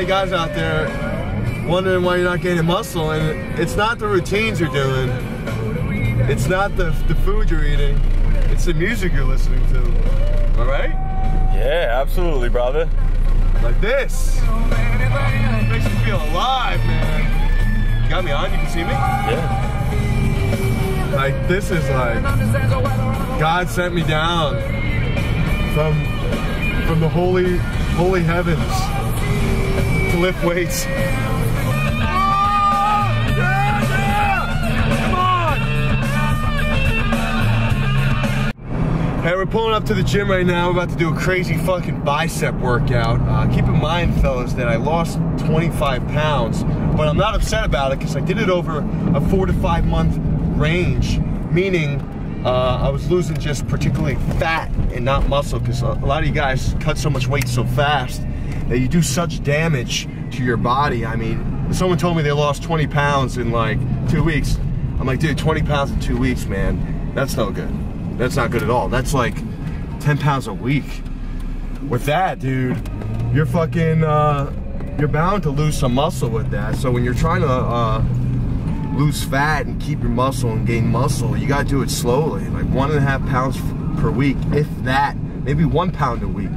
lot of guys out there wondering why you're not gaining muscle, and it's not the routines you're doing, it's not the food you're eating, it's the music you're listening to. All right? Yeah, absolutely, brother. Like this. Makes me feel alive, man. You got me on? You can see me? Yeah. Like, this is like, God sent me down from the holy heavens to lift weights. Hey, we're pulling up to the gym right now. We're about to do a crazy fucking bicep workout. Keep in mind, fellas, that I lost 25 pounds, but I'm not upset about it because I did it over a 4 to 5 month range, meaning I was losing just particularly fat and not muscle, because a lot of you guys cut so much weight so fast that you do such damage to your body. I mean, someone told me they lost 20 pounds in like 2 weeks. I'm like, dude, 20 pounds in 2 weeks, man. That's no good. That's not good at all. That's like 10 pounds a week. With that, dude, you're fucking, you're bound to lose some muscle with that. So when you're trying to lose fat and keep your muscle and gain muscle, you gotta do it slowly, like 1.5 pounds per week, if that, maybe 1 pound a week.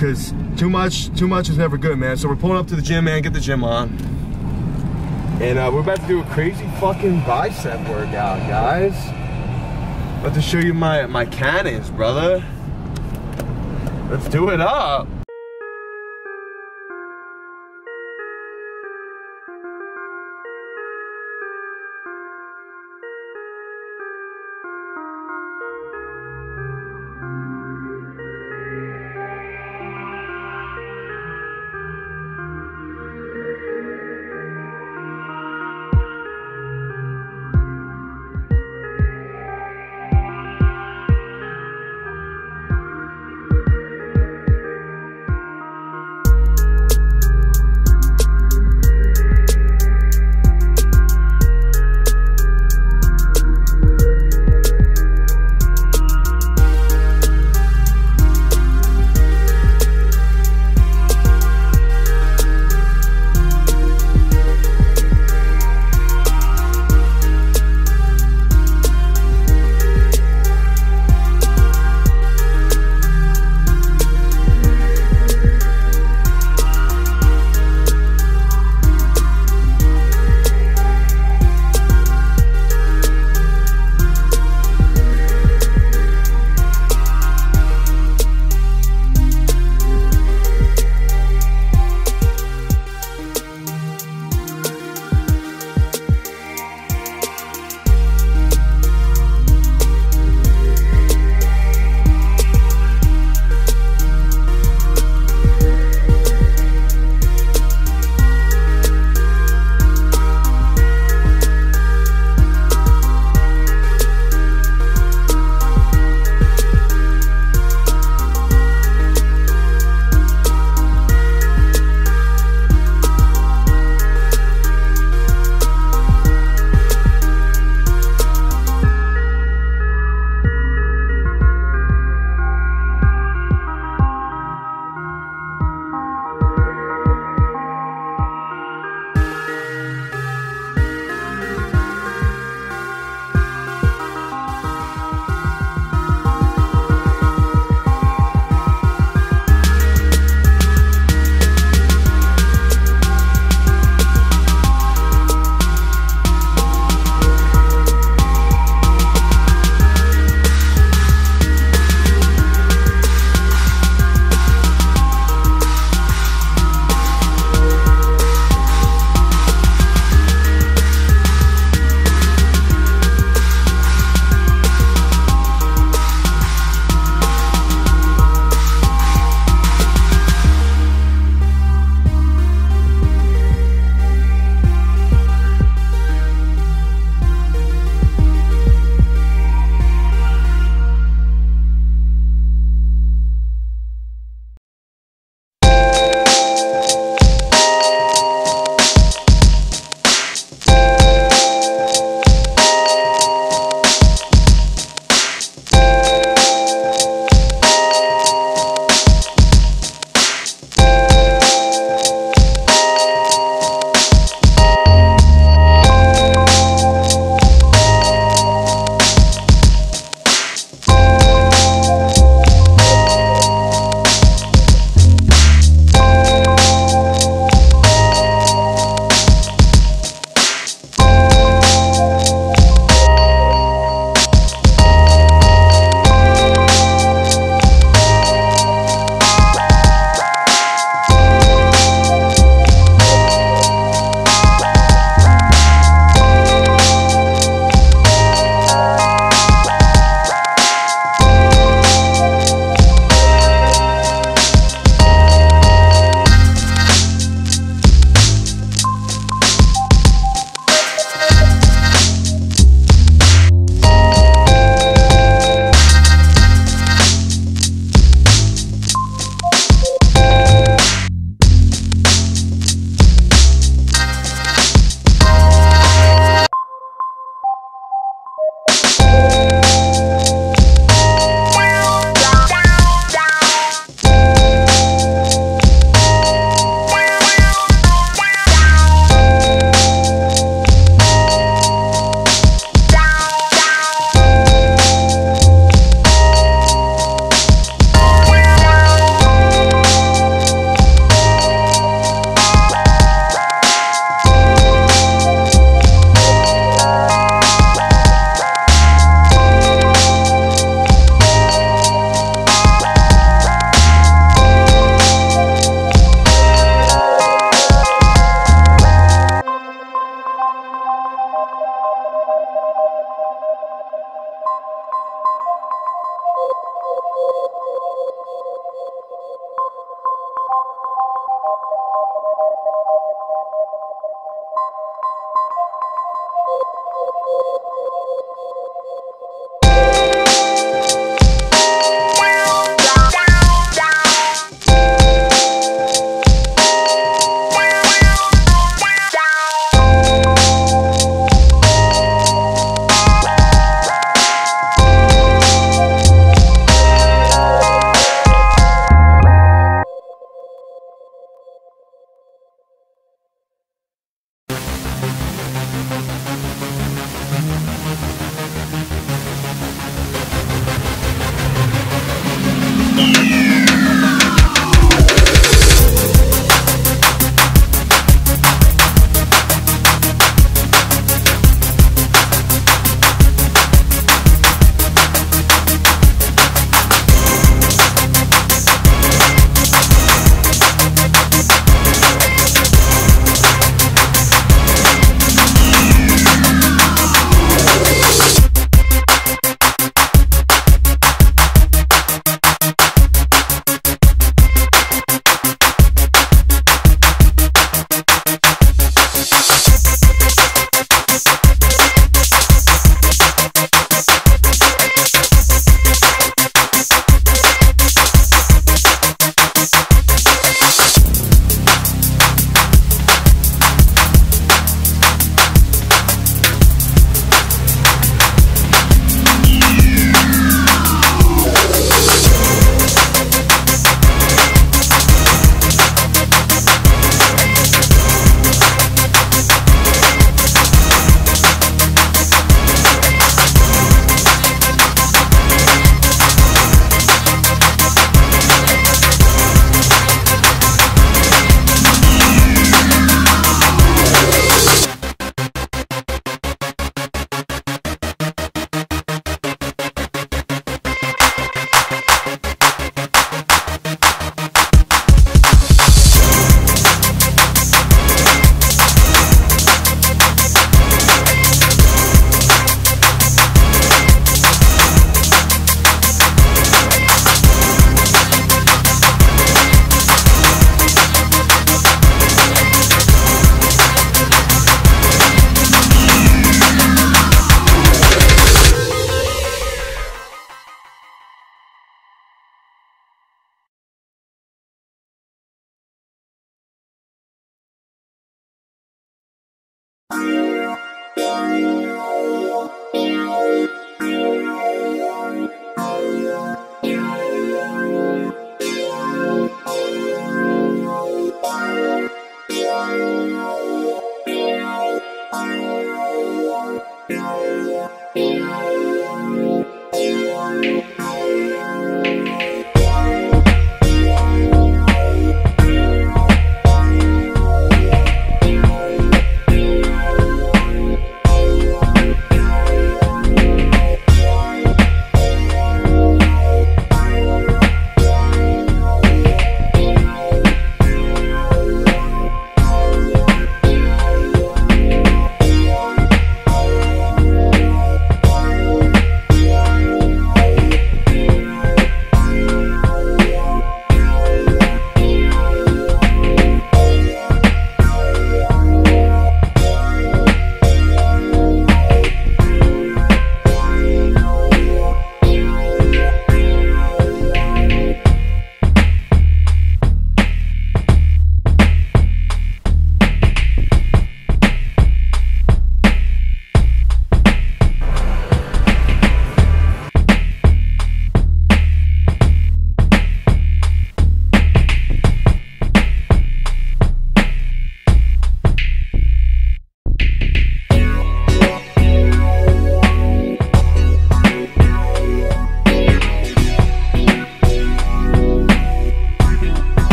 Cause too much is never good, man. So we're pulling up to the gym, man, get the gym on. And we're about to do a crazy fucking bicep workout, guys. About to show you my cannons, brother. Let's do it up.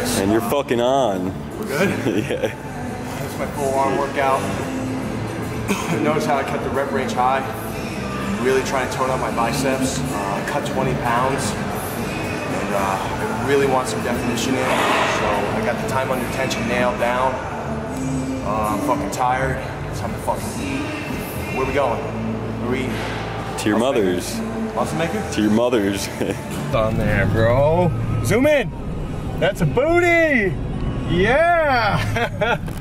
guys. And you're fucking on. We're good? Yeah. That's my full arm workout. Notice how I kept the rep range high. Really trying to tone up my biceps. Cut 20 pounds. And I really want some definition in. So I got the time under tension nailed down. I'm fucking tired. It's time to fucking eat. Where are we going? Where we eating? To your mother's. Muscle maker? To your mother's. On there, bro. Zoom in. That's a booty. Yeah.